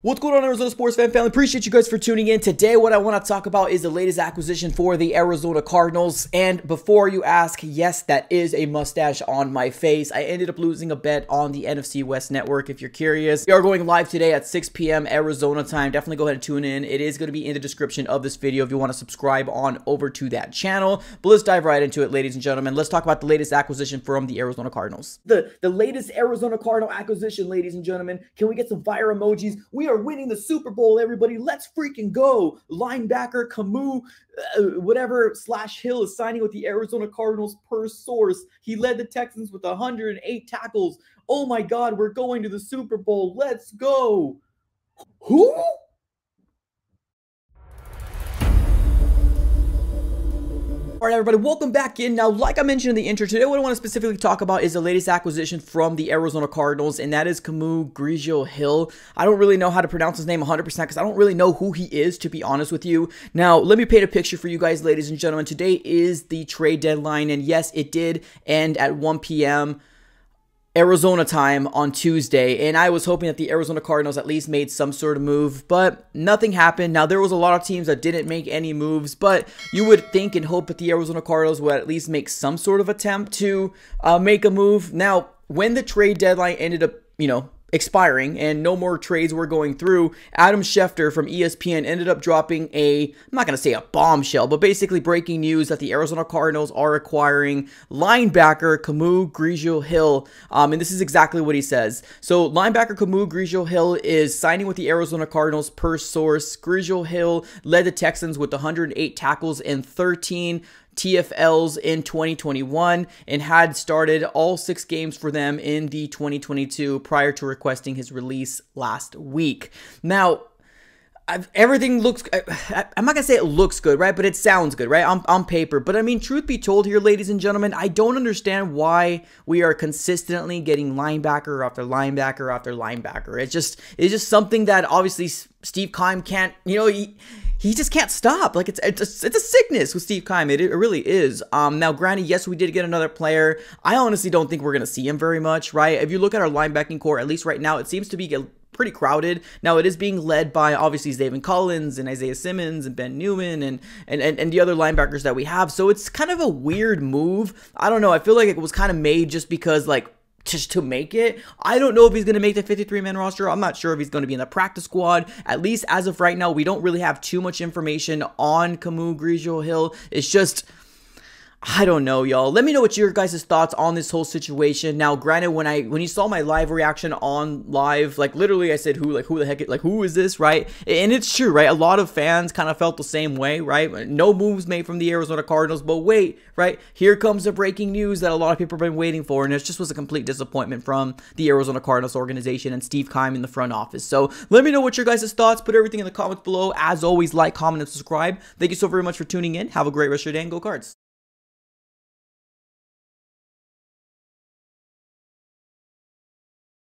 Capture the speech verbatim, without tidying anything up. What's going on, Arizona sports fan family? Appreciate you guys for tuning in. Today, what I want to talk about is the latest acquisition for the Arizona Cardinals. And before you ask, yes, that is a mustache on my face. I ended up losing a bet on the N F C West network, if you're curious. We are going live today at six p m Arizona time. Definitely go ahead and tune in. It is going to be in the description of this video if you want to subscribe on over to that channel. But let's dive right into it, ladies and gentlemen. Let's talk about the latest acquisition from the Arizona Cardinals. The, the latest Arizona Cardinal acquisition, ladies and gentlemen. Can we get some fire emojis? We are winning the Super Bowl, everybody. Let's freaking go. Linebacker Kamu, uh, whatever, slash Hill is signing with the Arizona Cardinals per source. He led the Texans with one hundred eight tackles. Oh, my God. We're going to the Super Bowl. Let's go. Who? All right, everybody, welcome back in. Now, like I mentioned in the intro, today what I want to specifically talk about is the latest acquisition from the Arizona Cardinals, and that is Kamu Grugier-Hill. I don't really know how to pronounce his name one hundred percent because I don't really know who he is, to be honest with you. Now, let me paint a picture for you guys, ladies and gentlemen. Today is the trade deadline, and yes, it did end at one p m Arizona time on Tuesday, and I was hoping that the Arizona Cardinals at least made some sort of move, but nothing happened. Now, there was a lot of teams that didn't make any moves, but you would think and hope that the Arizona Cardinals would at least make some sort of attempt to uh, make a move. Now, when the trade deadline ended up, you know, expiring and no more trades were going through, Adam Schefter from E S P N ended up dropping a, I'm not going to say a bombshell, but basically breaking news that the Arizona Cardinals are acquiring linebacker Kamu Grugier-Hill. Um, and this is exactly what he says. So linebacker Kamu Grugier-Hill is signing with the Arizona Cardinals per source. Grugier-Hill led the Texans with one hundred eight tackles and thirteen T F Ls in twenty twenty-one and had started all six games for them in the twenty twenty-two prior to requesting his release last week. Now, I've, everything looks, I, I, I'm not going to say it looks good, right? But it sounds good, right? On, on paper. But I mean, truth be told here, ladies and gentlemen, I don't understand why we are consistently getting linebacker after linebacker after linebacker. It's just, it's just something that obviously Steve Keim can't, you know, he, he just can't stop. Like, it's it's a, it's a sickness with Steve Keim. It, it really is. Um, now, granted, yes, we did get another player. I honestly don't think we're going to see him very much, right? If you look at our linebacking core, at least right now, it seems to be pretty crowded. Now, it is being led by, obviously, Zaven Collins and Isaiah Simmons and Ben Newman and, and, and, and the other linebackers that we have. So, it's kind of a weird move. I don't know. I feel like it was kind of made just because, like, just to make it. I don't know if he's going to make the fifty-three man roster. I'm not sure if he's going to be in the practice squad. At least as of right now, we don't really have too much information on Kamu Grugier-Hill. It's just, I don't know, y'all. Let me know what your guys' thoughts on this whole situation. Now, granted, when I when you saw my live reaction on live, like literally I said, who, like who the heck, like who is this, right? And it's true, right? A lot of fans kind of felt the same way, right? No moves made from the Arizona Cardinals, but wait, right? Here comes the breaking news that a lot of people have been waiting for, and it just was a complete disappointment from the Arizona Cardinals organization and Steve Keim in the front office. So let me know what your guys' thoughts. Put everything in the comments below. As always, like, comment, and subscribe. Thank you so very much for tuning in. Have a great rest of your day, and go Cards.